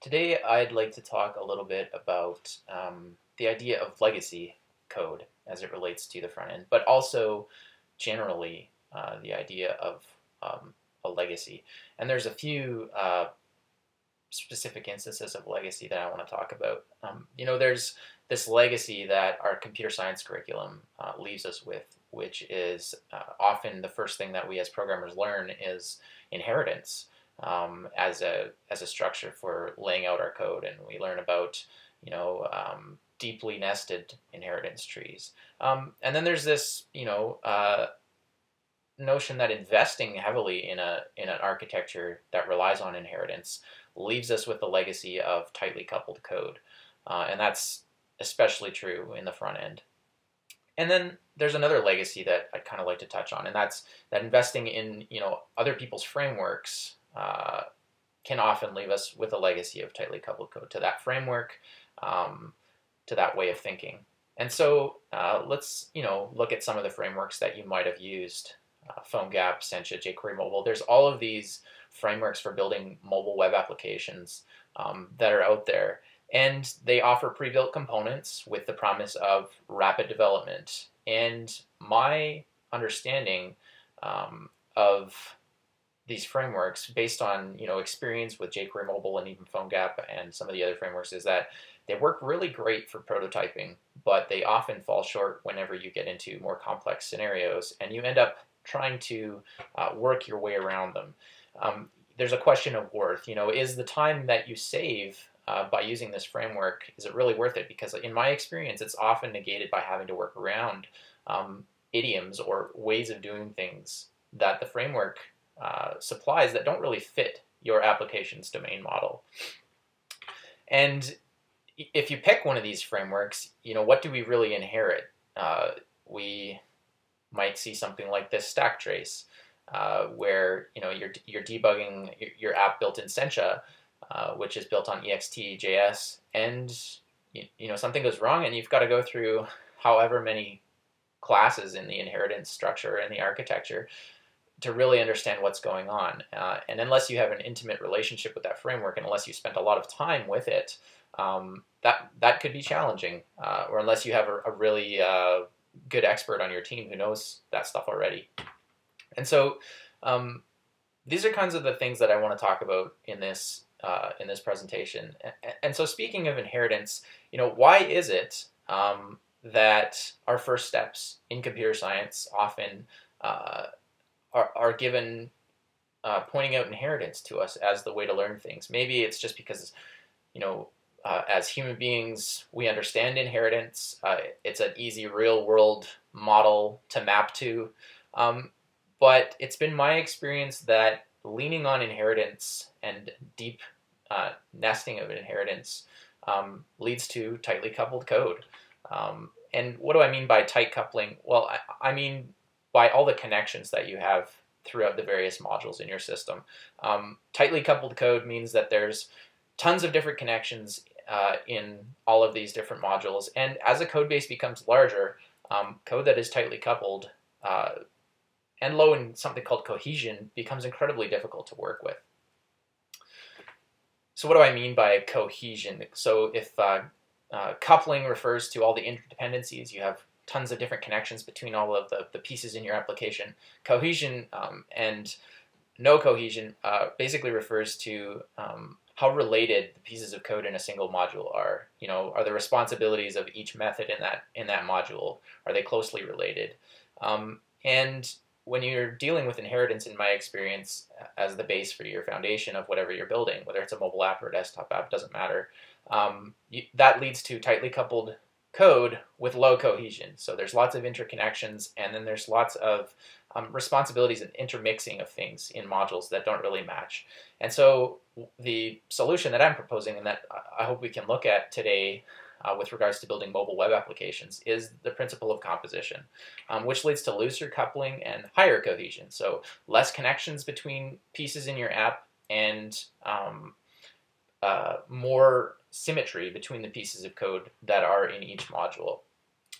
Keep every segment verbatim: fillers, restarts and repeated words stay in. Today I'd like to talk a little bit about um, the idea of legacy code as it relates to the front end, but also generally uh, the idea of um, a legacy. And there's a few uh, specific instances of legacy that I want to talk about. Um, you know, there's this legacy that our computer science curriculum uh, leaves us with, which is uh, often the first thing that we as programmers learn is inheritance. Um, as a as a structure for laying out our code, and we learn about you know um, deeply nested inheritance trees. Um, and then there's this you know uh, notion that investing heavily in a in an architecture that relies on inheritance leaves us with the legacy of tightly coupled code, uh, and that's especially true in the front end. And then there's another legacy that I'd kind of like to touch on, and that's that investing in you know other people's frameworks Uh, can often leave us with a legacy of tightly coupled code to that framework, um, to that way of thinking. And so uh, let's you know look at some of the frameworks that you might have used. Uh, PhoneGap, Sencha, jQuery Mobile. There's all of these frameworks for building mobile web applications um, that are out there, and they offer pre-built components with the promise of rapid development. And my understanding um, of these frameworks, based on you know experience with jQuery Mobile and even PhoneGap and some of the other frameworks, is that they work really great for prototyping, but they often fall short whenever you get into more complex scenarios, and you end up trying to uh, work your way around them. Um, there's a question of worth. You know, is the time that you save uh, by using this framework, is it really worth it? Because in my experience, it's often negated by having to work around um, idioms or ways of doing things that the framework Uh, supplies that don't really fit your application's domain model. And if you pick one of these frameworks, you know, what do we really inherit? Uh, we might see something like this stack trace, uh, where you know you're you're debugging your, your app built in Sencha, uh, which is built on ext.js, and you, you know something goes wrong, and you've got to go through however many classes in the inheritance structure and the architecture to really understand what's going on. Uh, and unless you have an intimate relationship with that framework, and unless you spent a lot of time with it, um, that, that could be challenging, uh, or unless you have a, a really uh, good expert on your team who knows that stuff already. And so um, these are kinds of the things that I want to talk about in this, uh, in this presentation. And, and so speaking of inheritance, you know, why is it um, that our first steps in computer science often uh, Are, are given uh, pointing out inheritance to us as the way to learn things? Maybe it's just because, you know, uh, as human beings, we understand inheritance. Uh, it's an easy real-world model to map to. Um, but it's been my experience that leaning on inheritance and deep uh, nesting of inheritance um, leads to tightly coupled code. Um, and what do I mean by tight coupling? Well, I, I mean... by all the connections that you have throughout the various modules in your system. Um, tightly coupled code means that there's tons of different connections uh, in all of these different modules, and as a code base becomes larger, um, code that is tightly coupled uh, and low in something called cohesion becomes incredibly difficult to work with. So what do I mean by cohesion? So if uh, uh, coupling refers to all the interdependencies, you have tons of different connections between all of the, the pieces in your application. Cohesion um, and no cohesion uh, basically refers to um, how related the pieces of code in a single module are. You know, are the responsibilities of each method in that in that module, are they closely related? Um, and when you're dealing with inheritance, in my experience, as the base for your foundation of whatever you're building, whether it's a mobile app or a desktop app, doesn't matter. Um, you, that leads to tightly coupled code with low cohesion. So there's lots of interconnections, and then there's lots of um, responsibilities and intermixing of things in modules that don't really match. And so the solution that I'm proposing, and that I hope we can look at today uh, with regards to building mobile web applications, is the principle of composition, um, which leads to looser coupling and higher cohesion. So less connections between pieces in your app, and um, uh, more symmetry between the pieces of code that are in each module.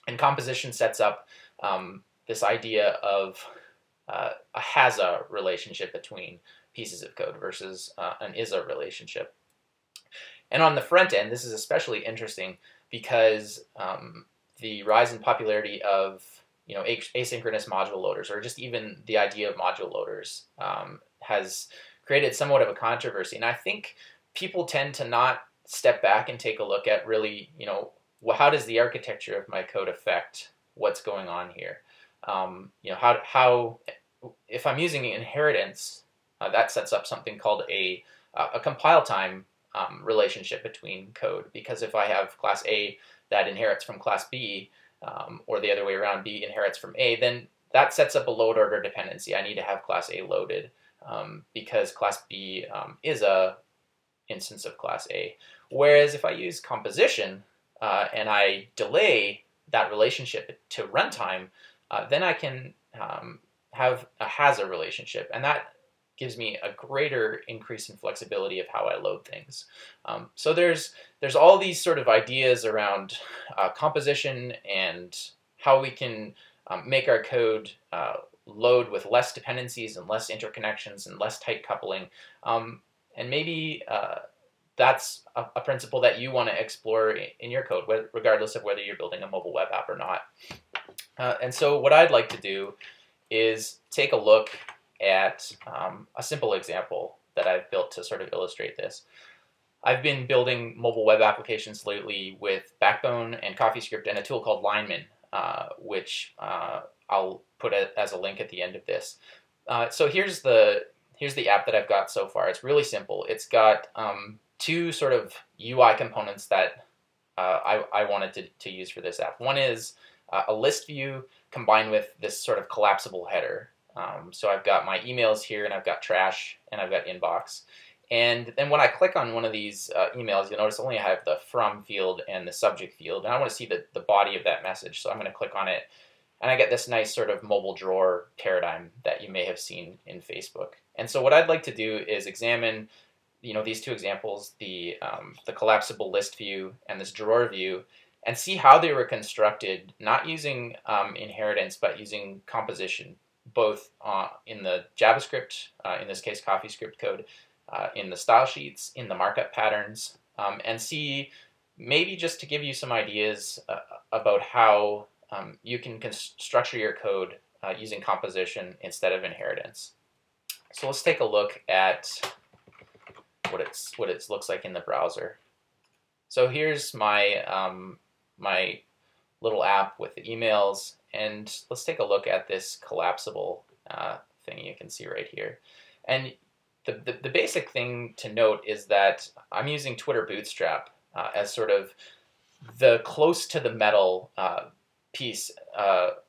And composition sets up um, this idea of uh, a has-a relationship between pieces of code versus uh, an is-a relationship. And on the front end, this is especially interesting because um, the rise in popularity of you know asynchronous module loaders, or just even the idea of module loaders, um, has created somewhat of a controversy. And I think people tend to not step back and take a look at really, you know, well, how does the architecture of my code affect what's going on here? Um, you know, how, how if I'm using inheritance, uh, that sets up something called a, uh, a compile time um, relationship between code. Because if I have class A that inherits from class B, um, or the other way around, B inherits from A, then that sets up a load order dependency. I need to have class A loaded um, because class B um, is an instance of class A. Whereas if I use composition, Uh, and I delay that relationship to runtime, uh, then I can um, have a has a relationship, and that gives me a greater increase in flexibility of how I load things. Um, so there's there's all these sort of ideas around uh, composition and how we can um, make our code uh, load with less dependencies and less interconnections and less tight coupling, um, and maybe. Uh, That's a principle that you want to explore in your code, regardless of whether you're building a mobile web app or not. Uh, and so what I'd like to do is take a look at um, a simple example that I've built to sort of illustrate this. I've been building mobile web applications lately with Backbone and CoffeeScript and a tool called Lineman, uh, which uh, I'll put a, as a link at the end of this. Uh, so here's the, here's the app that I've got so far. It's really simple. It's got um, two sort of U I components that uh, I, I wanted to, to use for this app. One is uh, a list view combined with this sort of collapsible header. Um, so I've got my emails here, and I've got trash, and I've got inbox. And then when I click on one of these uh, emails, you'll notice only I have the from field and the subject field, and I want to see the, the body of that message. So I'm going to click on it, and I get this nice sort of mobile drawer paradigm that you may have seen in Facebook. And so what I'd like to do is examine you know, these two examples, the, um, the collapsible list view and this drawer view, and see how they were constructed, not using um, inheritance, but using composition, both uh, in the JavaScript, uh, in this case CoffeeScript code, uh, in the style sheets, in the markup patterns, um, and see maybe just to give you some ideas uh, about how um, you can structure your code uh, using composition instead of inheritance. So let's take a look at what it's what it looks like in the browser. So here's my um, my little app with the emails, and let's take a look at this collapsible uh, thing you can see right here. And the, the the basic thing to note is that I'm using Twitter Bootstrap uh, as sort of the close to the metal uh, piece. Uh,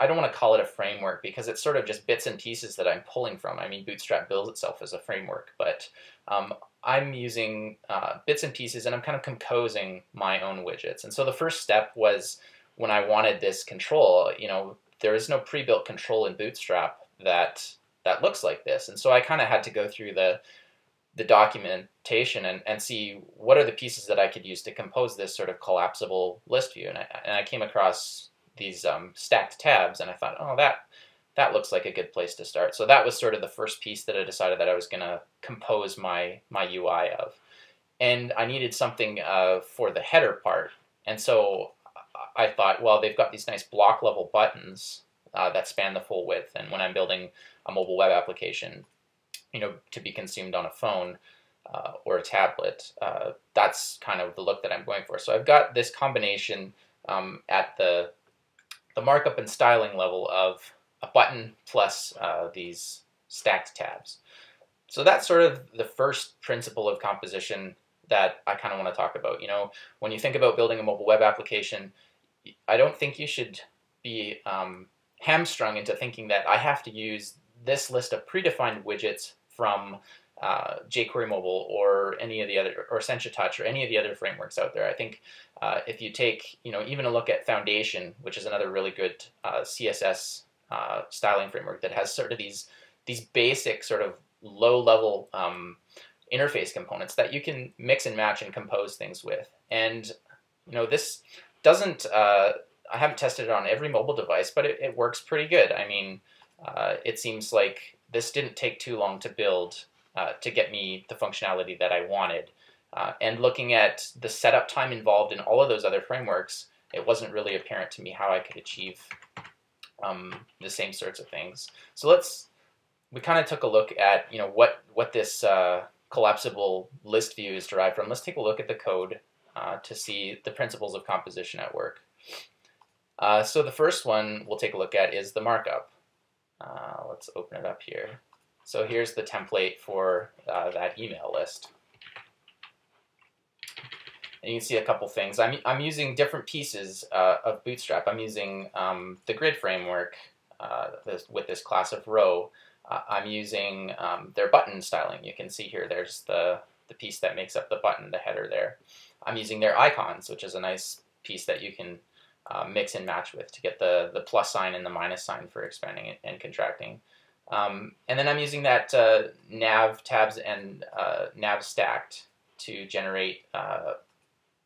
I don't want to call it a framework because it's sort of just bits and pieces that I'm pulling from. I mean, Bootstrap builds itself as a framework, but um, I'm using uh, bits and pieces, and I'm kind of composing my own widgets. And so the first step was when I wanted this control, you know, there is no pre-built control in Bootstrap that that looks like this. And so I kind of had to go through the the documentation and, and see what are the pieces that I could use to compose this sort of collapsible list view. And I, and I came across these um, stacked tabs, and I thought, oh, that that looks like a good place to start. So that was sort of the first piece that I decided that I was going to compose my my U I of, and I needed something uh, for the header part. And so I thought, well, they've got these nice block level buttons uh, that span the full width, and when I'm building a mobile web application, you know, to be consumed on a phone uh, or a tablet, uh, that's kind of the look that I'm going for. So I've got this combination um, at the the markup and styling level of a button plus uh, these stacked tabs. So that's sort of the first principle of composition that I kind of want to talk about. You know, when you think about building a mobile web application, I don't think you should be um, hamstrung into thinking that I have to use this list of predefined widgets from uh, jQuery Mobile or any of the other, or Sencha Touch or any of the other frameworks out there. I think uh, if you take, you know, even a look at Foundation, which is another really good uh, C S S uh, styling framework that has sort of these these basic sort of low-level um, interface components that you can mix and match and compose things with. And you know, this doesn't. Uh, I haven't tested it on every mobile device, but it, it works pretty good. I mean, uh, it seems like this didn't take too long to build. Uh, to get me the functionality that I wanted, Uh, and looking at the setup time involved in all of those other frameworks, it wasn't really apparent to me how I could achieve um, the same sorts of things. So let's, we kind of took a look at, you know, what, what this uh, collapsible list view is derived from. Let's take a look at the code uh, to see the principles of composition at work. Uh, so the first one we'll take a look at is the markup. Uh, let's open it up here. So here's the template for uh, that email list. And you can see a couple things. I'm, I'm using different pieces uh, of Bootstrap. I'm using um, the grid framework uh, this, with this class of row. Uh, I'm using um, their button styling. You can see here there's the, the piece that makes up the button, the header there. I'm using their icons, which is a nice piece that you can uh, mix and match with to get the, the plus sign and the minus sign for expanding and contracting. Um, and then I'm using that uh, nav tabs and uh, nav stacked to generate uh,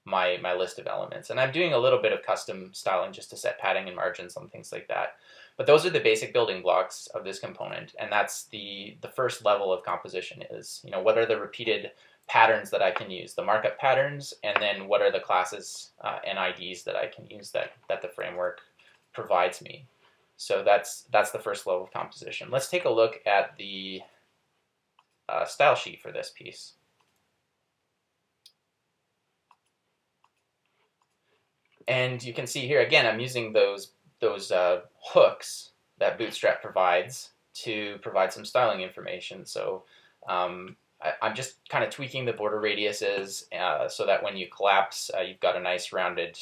my, my list of elements. And I'm doing a little bit of custom styling just to set padding and margins and things like that. But those are the basic building blocks of this component, and that's the, the first level of composition is, you know, what are the repeated patterns that I can use, the markup patterns, and then what are the classes uh, and I Ds that I can use that, that the framework provides me. So that's, that's the first level of composition. Let's take a look at the uh, style sheet for this piece. And you can see here, again, I'm using those, those uh, hooks that Bootstrap provides to provide some styling information. So um, I, I'm just kind of tweaking the border radiuses uh, so that when you collapse, uh, you've got a nice rounded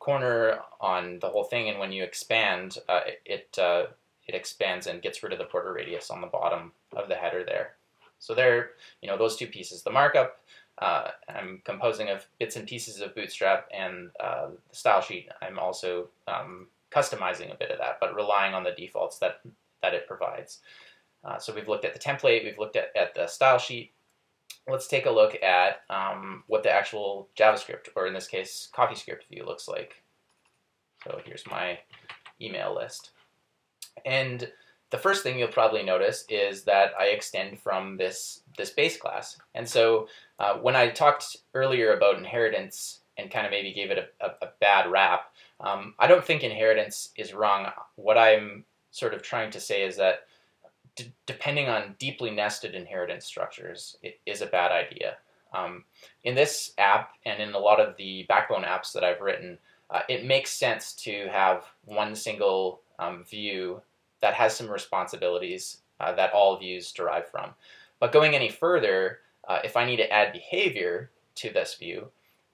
corner on the whole thing. And when you expand, uh, it, it, uh, it expands and gets rid of the border radius on the bottom of the header there. So there, you know, those two pieces, the markup, Uh, I'm composing of bits and pieces of Bootstrap and uh, the style sheet. I'm also um, customizing a bit of that, but relying on the defaults that, that it provides. Uh, so we've looked at the template, we've looked at, at the style sheet. Let's take a look at um, what the actual JavaScript, or in this case, CoffeeScript view looks like. So here's my email list. And the first thing you'll probably notice is that I extend from this, this base class. And so uh, when I talked earlier about inheritance and kind of maybe gave it a, a, a bad rap, um, I don't think inheritance is wrong. What I'm sort of trying to say is that d depending on deeply nested inheritance structures it is a bad idea. Um, in this app and in a lot of the Backbone apps that I've written, uh, it makes sense to have one single um, view that has some responsibilities uh, that all views derive from. But going any further, uh, if I need to add behavior to this view,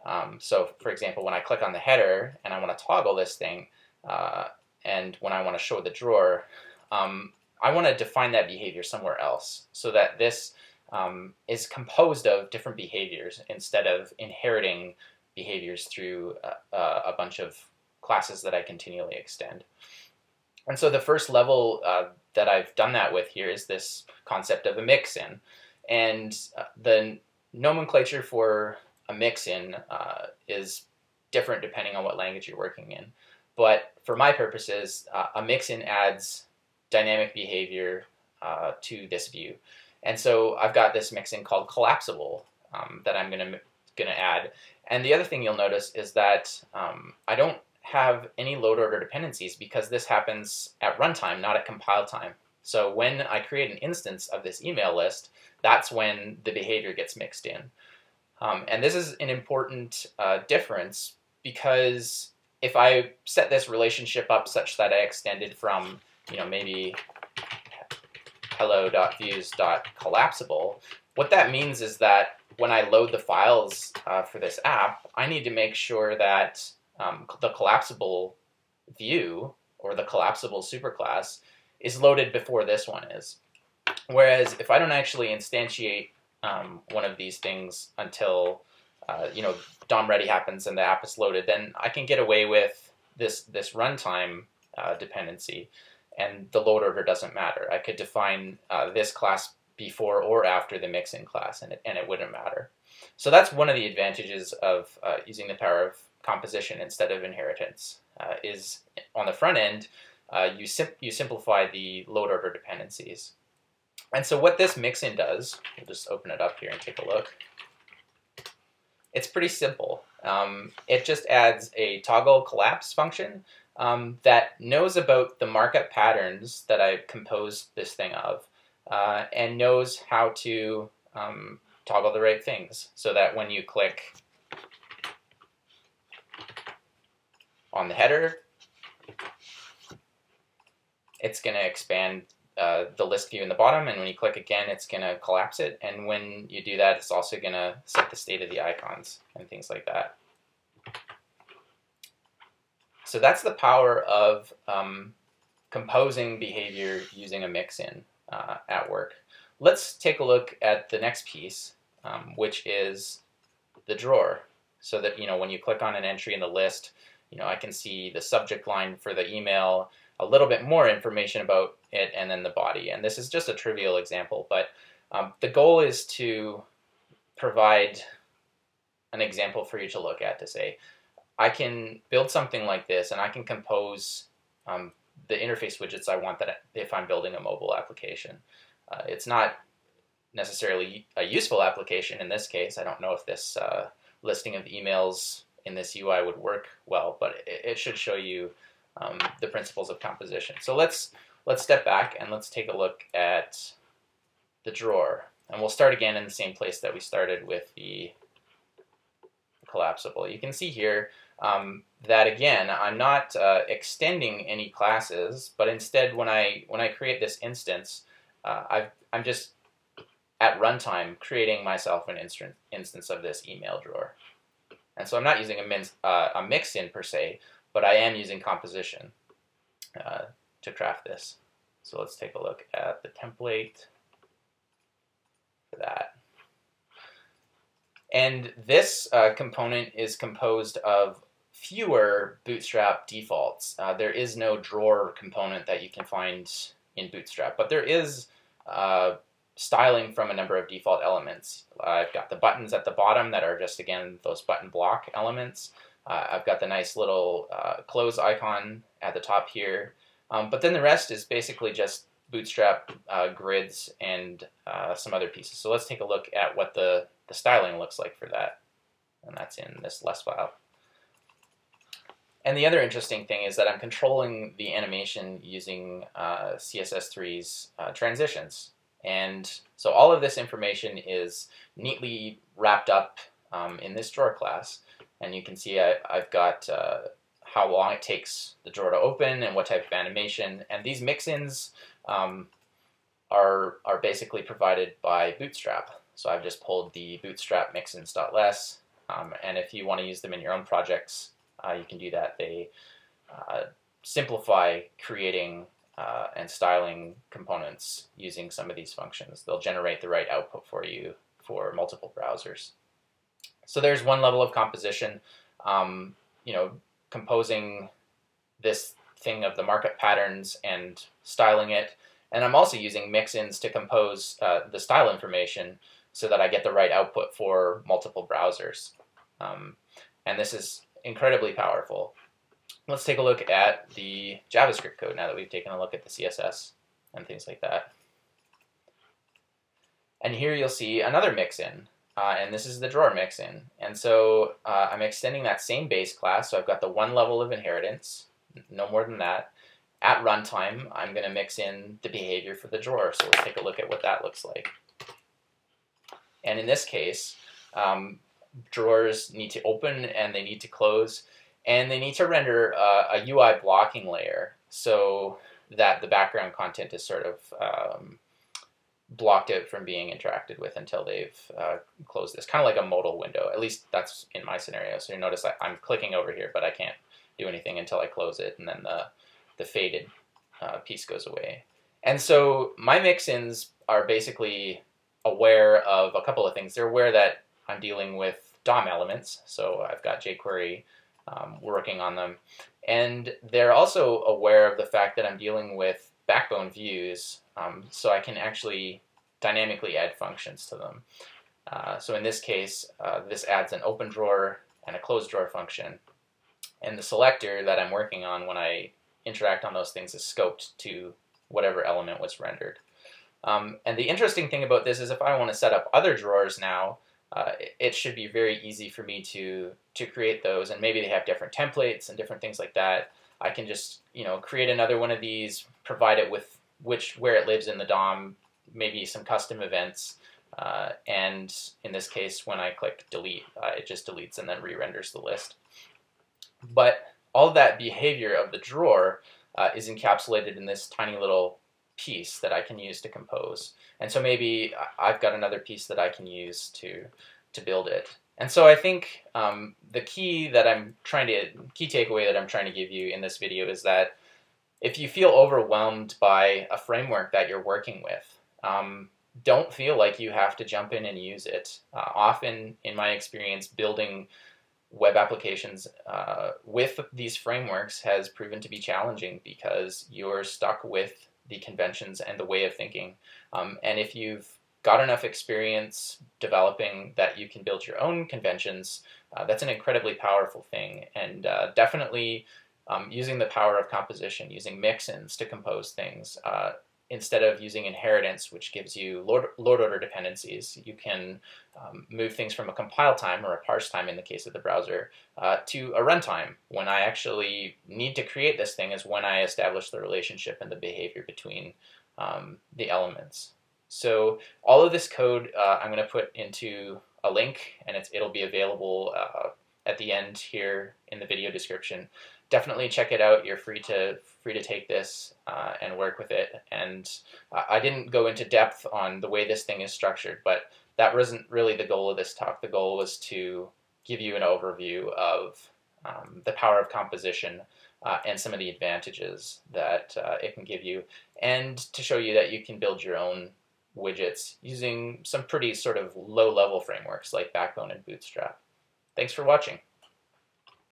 um, so for example, when I click on the header and I want to toggle this thing, uh, and when I want to show the drawer, um, I want to define that behavior somewhere else so that this um, is composed of different behaviors instead of inheriting behaviors through a, a bunch of classes that I continually extend. And so the first level uh, that I've done that with here is this concept of a mixin. And uh, the nomenclature for a mixin uh, is different depending on what language you're working in. But for my purposes, uh, a mixin adds dynamic behavior uh, to this view. And so I've got this mixin called collapsible um, that I'm gonna, gonna add. And the other thing you'll notice is that um, I don't have any load order dependencies because this happens at runtime, not at compile time. So when I create an instance of this email list, that's when the behavior gets mixed in. Um, and this is an important uh, difference because if I set this relationship up such that I extended from, you know, maybe hello.views.collapsible, what that means is that when I load the files uh, for this app, I need to make sure that Um, the collapsible view, or the collapsible superclass, is loaded before this one is. Whereas if I don't actually instantiate um, one of these things until uh, you know, D O M ready happens and the app is loaded, then I can get away with this, this runtime uh, dependency, and the load order doesn't matter. I could define uh, this class before or after the mixin class, and it, and it wouldn't matter. So that's one of the advantages of uh, using the power of composition instead of inheritance, uh, is on the front end, uh, you, sim you simplify the load order dependencies. And so what this mixin does, we'll just open it up here and take a look. It's pretty simple. Um, it just adds a toggle collapse function um, that knows about the markup patterns that I composed this thing of, uh, and knows how to um, toggle the right things so that when you click on the header, it's going to expand uh, the list view in the bottom, and when you click again, it's going to collapse it. And when you do that, it's also going to set the state of the icons and things like that. So that's the power of um, composing behavior using a mixin uh, at work. Let's take a look at the next piece, um, which is the drawer. So that, you know, when you click on an entry in the list, you know, I can see the subject line for the email, a little bit more information about it, and then the body. And this is just a trivial example, but um, the goal is to provide an example for you to look at to say, I can build something like this, and I can compose um, the interface widgets I want that if I'm building a mobile application. Uh, it's not necessarily a useful application in this case. I don't know if this uh, listing of emails in this U I would work well, but it, it should show you Um, the principles of composition. So let's let's step back and let's take a look at the drawer, and we'll start again in the same place that we started with the collapsible. You can see here um, that again I'm not uh, extending any classes, but instead when I when I create this instance, uh, I've, I'm just at runtime creating myself an instant instance of this email drawer, and so I'm not using a min uh, a mixin per se. But I am using composition uh, to craft this. So let's take a look at the template for that. And this uh, component is composed of fewer Bootstrap defaults. Uh, there is no drawer component that you can find in Bootstrap, but there is uh, styling from a number of default elements. I've got the buttons at the bottom that are just, again, those button block elements. Uh, I've got the nice little uh, close icon at the top here, um, but then the rest is basically just Bootstrap uh, grids and uh, some other pieces. So let's take a look at what the, the styling looks like for that, and that's in this less file. And the other interesting thing is that I'm controlling the animation using uh, C S S three's uh, transitions, and so all of this information is neatly wrapped up um, in this drawer class. And you can see I, I've got uh, how long it takes the drawer to open and what type of animation. And these mixins um, are, are basically provided by Bootstrap. So I've just pulled the Bootstrap mixins.less. Um, and if you want to use them in your own projects, uh, you can do that. They uh, simplify creating uh, and styling components using some of these functions. They'll generate the right output for you for multiple browsers. So there's one level of composition, um, you know, composing this thing of the markup patterns and styling it. And I'm also using mixins to compose uh, the style information so that I get the right output for multiple browsers. Um, and this is incredibly powerful. Let's take a look at the JavaScript code now that we've taken a look at the C S S and things like that. And here you'll see another mixin. Uh, and this is the drawer mixin. And so uh, I'm extending that same base class, so I've got the one level of inheritance, no more than that. At runtime, I'm going to mix in the behavior for the drawer, so let's take a look at what that looks like. And in this case, um, drawers need to open, and they need to close, and they need to render uh, a U I blocking layer so that the background content is sort of um, blocked out from being interacted with until they've uh, closed this. Kind of like a modal window. At least that's in my scenario. So you notice I, I'm clicking over here, but I can't do anything until I close it, and then the, the faded uh, piece goes away. And so my mixins are basically aware of a couple of things. They're aware that I'm dealing with D O M elements, so I've got jQuery um, working on them. And they're also aware of the fact that I'm dealing with Backbone views, um, so I can actually dynamically add functions to them. Uh, so in this case, uh, this adds an open drawer and a closed drawer function, and the selector that I'm working on when I interact on those things is scoped to whatever element was rendered. Um, and the interesting thing about this is if I want to set up other drawers now, uh, it should be very easy for me to to create those. And maybe they have different templates and different things like that. I can just, you know, create another one of these, provide it with which where it lives in the D O M, maybe some custom events, uh, and in this case, when I click delete, uh, it just deletes and then re-renders the list. But all that behavior of the drawer uh, is encapsulated in this tiny little piece that I can use to compose. And so maybe I've got another piece that I can use to to build it. And so I think um, the key that I'm trying to key takeaway that I'm trying to give you in this video is that if you feel overwhelmed by a framework that you're working with, um, don't feel like you have to jump in and use it. Uh, often, in my experience, building web applications uh, with these frameworks has proven to be challenging because you're stuck with the conventions and the way of thinking. Um, and if you've got enough experience developing that you can build your own conventions, uh, that's an incredibly powerful thing. And uh, definitely um, using the power of composition, using mixins to compose things, uh, instead of using inheritance, which gives you Lord, Lord order dependencies, you can um, move things from a compile time or a parse time in the case of the browser uh, to a runtime. When I actually need to create this thing is when I establish the relationship and the behavior between um, the elements. So all of this code uh, I'm going to put into a link, and it's, it'll be available uh, at the end here in the video description. Definitely check it out. You're free to free to take this uh, and work with it. And uh, I didn't go into depth on the way this thing is structured, but that wasn't really the goal of this talk. The goal was to give you an overview of um, the power of composition Uh, and some of the advantages that uh, it can give you, and to show you that you can build your own widgets using some pretty sort of low-level frameworks like Backbone and Bootstrap. Thanks for watching.